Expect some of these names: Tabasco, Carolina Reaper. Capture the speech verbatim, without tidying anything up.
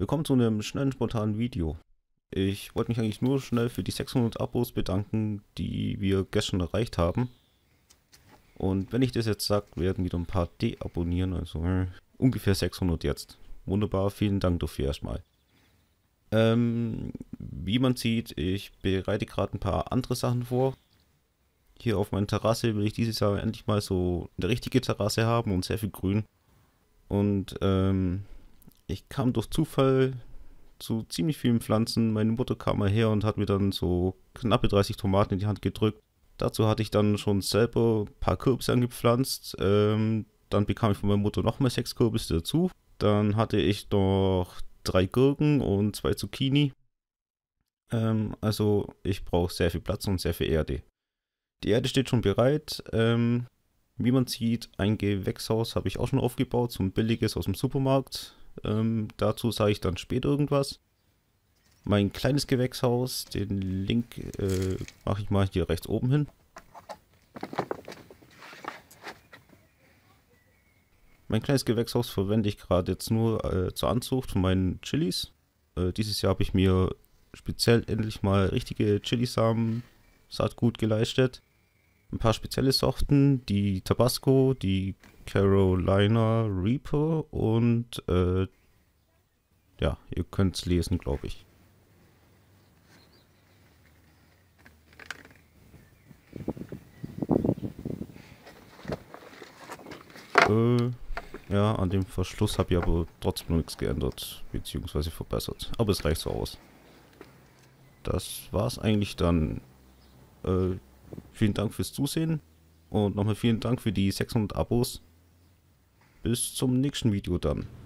Willkommen zu einem schnellen, spontanen Video. Ich wollte mich eigentlich nur schnell für die sechshundert Abos bedanken, die wir gestern erreicht haben. Und wenn ich das jetzt sage, werden wieder ein paar deabonnieren, also äh, ungefähr sechshundert jetzt. Wunderbar, vielen Dank dafür erstmal. Ähm, wie man sieht, ich bereite gerade ein paar andere Sachen vor. Hier auf meiner Terrasse will ich dieses Jahr endlich mal so eine richtige Terrasse haben und sehr viel Grün. Und ähm... ich kam durch Zufall zu ziemlich vielen Pflanzen. Meine Mutter kam mal her und hat mir dann so knappe dreißig Tomaten in die Hand gedrückt. Dazu hatte ich dann schon selber ein paar Kürbisse angepflanzt. Ähm, dann bekam ich von meiner Mutter nochmal sechs Kürbisse dazu. Dann hatte ich noch drei Gurken und zwei Zucchini. Ähm, also ich brauche sehr viel Platz und sehr viel Erde. Die Erde steht schon bereit. Ähm, wie man sieht, ein Gewächshaus habe ich auch schon aufgebaut, so ein billiges aus dem Supermarkt. Ähm, dazu sage ich dann später irgendwas. Mein kleines Gewächshaus, den Link äh, mache ich mal hier rechts oben hin. Mein kleines Gewächshaus verwende ich gerade jetzt nur äh, zur Anzucht von meinen Chilis. Äh, dieses Jahr habe ich mir speziell endlich mal richtige Chilisamen Saatgut geleistet. Ein paar spezielle Sorten, die Tabasco, die Carolina Reaper und äh, ja, ihr könnt es lesen, glaube ich. Äh, ja, an dem Verschluss habe ich aber trotzdem nichts geändert, beziehungsweise verbessert. Aber es reicht so aus. Das war's eigentlich dann. Äh, Vielen Dank fürs Zusehen und nochmal vielen Dank für die sechshundert Abos. Bis zum nächsten Video dann.